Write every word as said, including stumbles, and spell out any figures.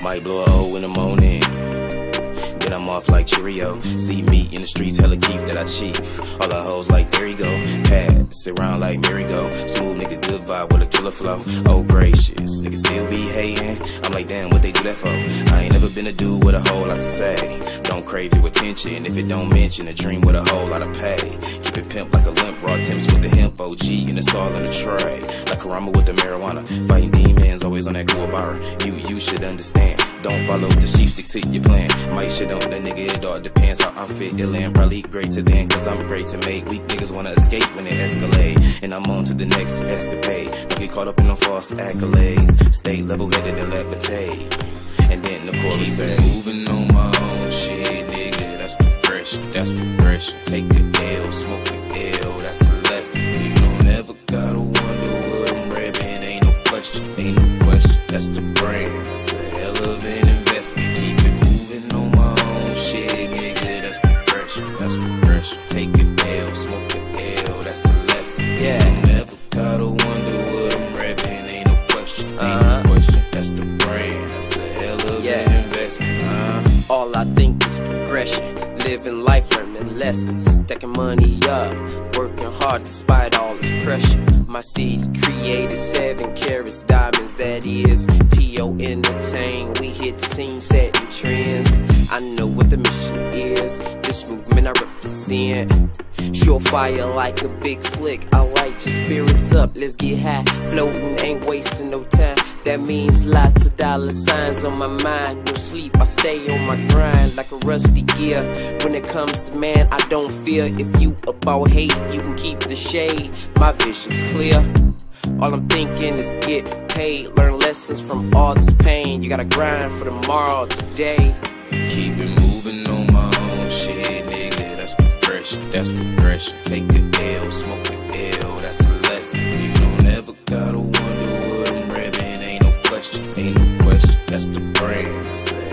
Might blow a O in the morning, then I'm off like Cheerio. See me in the streets, hella keef that I chief. All the hoes like, there you go. Pass around like merry-go. Smooth nigga, good vibe with a killer flow. Oh gracious, nigga still be hating. I'm like, damn, what they do that for? I ain't never been a dude with a whole lot to say. Don't crave your attention if it don't mention a dream with a whole lot of pay. Keep it pimp like a limp, raw temps with the hemp O G, and it's all in the tray. Like Karama with the marijuana, fighting demons, always on that cool bar. You, you should understand. Don't follow the sheep, stick to your plan. Might shit on the nigga, it all depends how I'm fit. Illin' probably great to then, cause I'm great to make. Weak niggas wanna escape when they escalate, and I'm on to the next escapade. Don't get caught up in them false accolades. Stay level-headed and levitate. And then the chorus says, moving on my own shit, nigga. That's progression, that's progression. Take a L, smoke a L, that's a lesson. You don't ever gotta wonder what I'm rapping. Ain't no question, ain't no question. That's the brand, that's a hell of an investment. Keep it moving on my own shit, nigga. That's progression, that's progression. Take a L, smoke a L, that's a lesson. Yeah. You don't ever gotta wonder what I'm rapping. Ain't no question, ain't uh-huh. no question. That's the brand, that's a hell of yeah. an investment. Uh-huh. All I think is progression. Living life, learning lessons, stacking money up, working hard despite all this pressure. My C D created seven carats, diamonds, that is T O Entertain. We hit the scene, setting trends. I know what the mission is, this movement I represent. Surefire like a big flick, I light your spirits up, let's get high. Floating, ain't wasting no time, that means lots of dollar signs on my mind. No sleep, I stay on my grind like a rusty gear. When it comes to man, I don't fear. If you about hate, you can keep the shade, my vision's clear. All I'm thinking is get paid, learn lessons from all this pain. You gotta grind for tomorrow, today. Keep it moving on my own shit, nigga, that's progression, that's progression. Take a L, smoke a L, that's a lesson. You don't ever gotta wonder what I'm rapping, ain't no question, ain't no question. That's the brand, that's it.